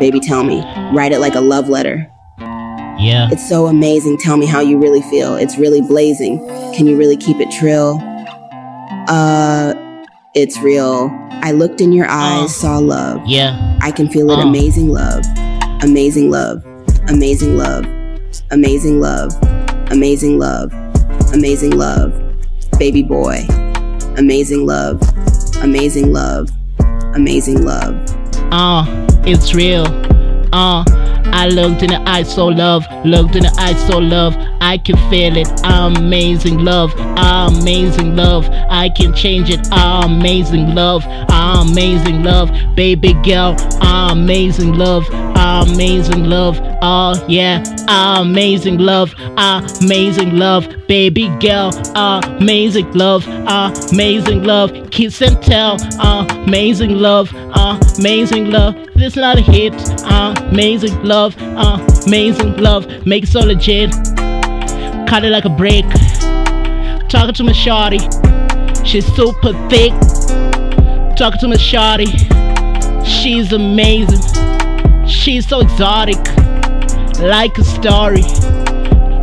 Baby Tell Me. Write it like a love letter. Yeah. It's so amazing. Tell me how you really feel. It's really blazing. Can you really keep it trill? It's real. I looked in your eyes, saw love. Yeah. I can feel it. Amazing love. Amazing love. Amazing love. Amazing love. Amazing love. Amazing love. Baby boy. Amazing love. Amazing love. Amazing love. It's real. I looked in the eyes, so love. Looked in the eyes, so love. I can feel it. Amazing love. Amazing love. I can change it. Amazing love. Amazing love. Baby girl. Amazing love. Amazing love. Oh yeah. Amazing love. Amazing love. Baby girl. Amazing love. Amazing love. Kiss and tell. Amazing love. Amazing love. This not a hit. Amazing love. Amazing love. Make it so legit. Cut it like a brick. Talking to my shawty, she's super thick. Talking to my shawty, she's amazing. She's so exotic, like a story.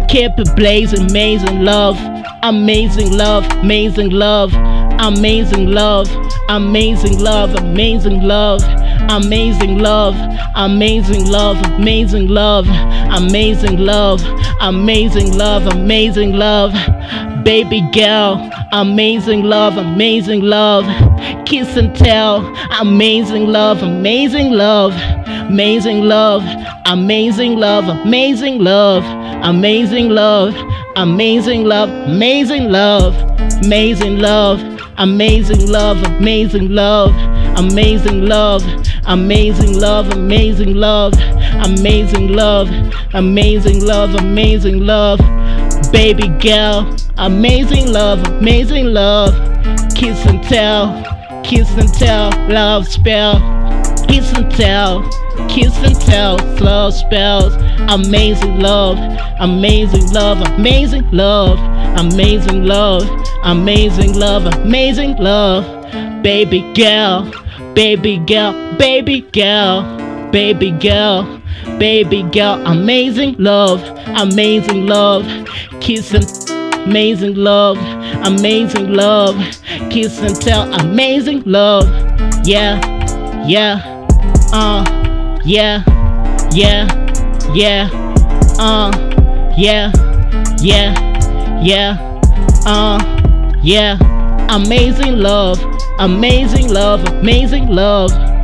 Keep it blazing, amazing love. Amazing love, amazing love. Amazing love, amazing love, amazing love. Amazing love, amazing love, amazing love, amazing love, amazing love, amazing love. Baby girl, amazing love, amazing love. Kiss and tell, amazing love, amazing love, amazing love, amazing love, amazing love, amazing love, amazing love, amazing love, amazing love, amazing love, amazing love, amazing love, amazing love, amazing love, amazing love, amazing love, amazing love. Baby girl, amazing love, amazing love. Kiss and tell, kiss and tell, love spell. Kiss and tell, kiss and tell, love spells. Amazing love, amazing love, amazing love, amazing love, amazing love, amazing love. Baby girl, baby girl, baby girl. Baby girl, baby girl, amazing love, kiss and amazing love, kiss and tell, amazing love, yeah, yeah, yeah, yeah, yeah, yeah, yeah, yeah, yeah, amazing love, amazing love, amazing love.